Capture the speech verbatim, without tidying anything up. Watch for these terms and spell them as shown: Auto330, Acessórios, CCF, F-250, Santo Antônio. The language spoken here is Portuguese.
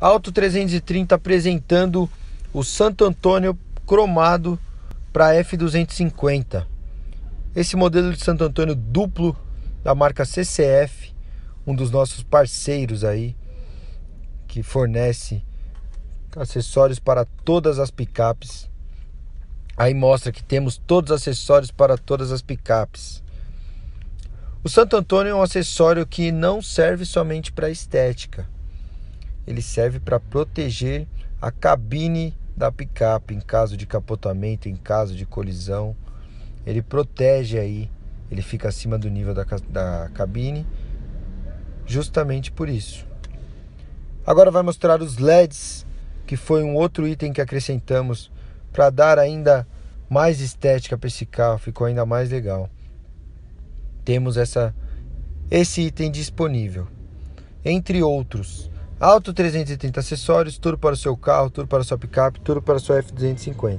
Auto trezentos e trinta apresentando o Santo Antônio cromado para F duzentos e cinquenta. Esse modelo de Santo Antônio duplo da marca C C F, um dos nossos parceiros aí, que fornece acessórios para todas as picapes. Aí mostra que temos todos os acessórios para todas as picapes. O Santo Antônio é um acessório que não serve somente para estética. Ele serve para proteger a cabine da picape em caso de capotamento, em caso de colisão. Ele protege aí, ele fica acima do nível da, da cabine, justamente por isso. Agora vai mostrar os L E Ds, que foi um outro item que acrescentamos para dar ainda mais estética para esse carro, ficou ainda mais legal. Temos essa, esse item disponível, entre outros. Auto trezentos e trinta acessórios, tudo para o seu carro, tudo para a sua picape, tudo para a sua F duzentos e cinquenta.